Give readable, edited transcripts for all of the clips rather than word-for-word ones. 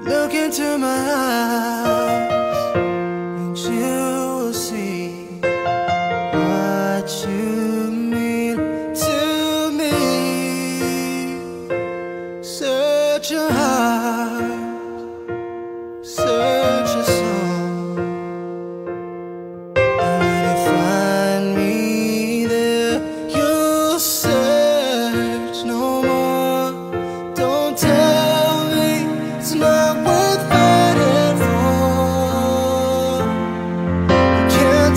Look into my eyes and you will see what you mean to me. Search your heart, search your soul, and when you find me there, you'll search no more. Don't tell me it's not to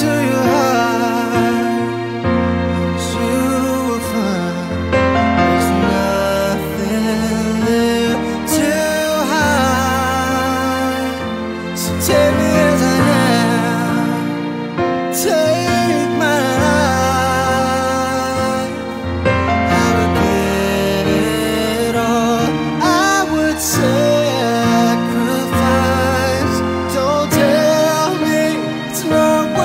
your heart, you will find there's nothing there to hide. So take me as I am, take my life. I would give it all, I would sacrifice. Don't tell me it's not worth it.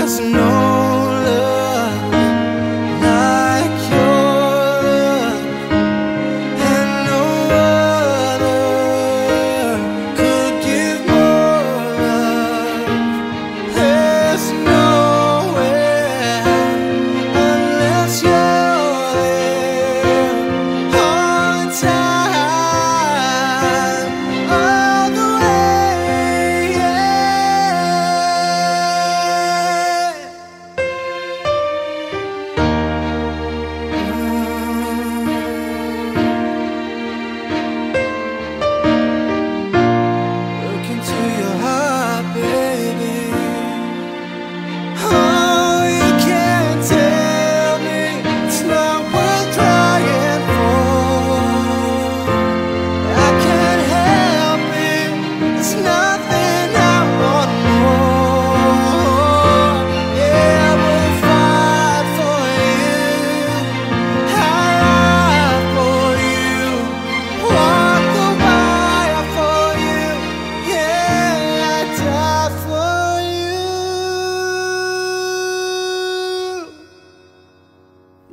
There's no love like your love, and no other could give more love. There's nowhere unless you're there on time, all the way,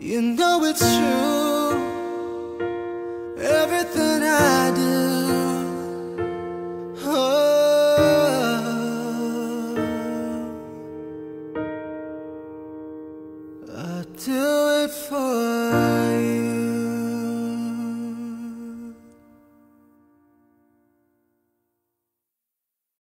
you know it's true. Everything I do, oh, I do it for you.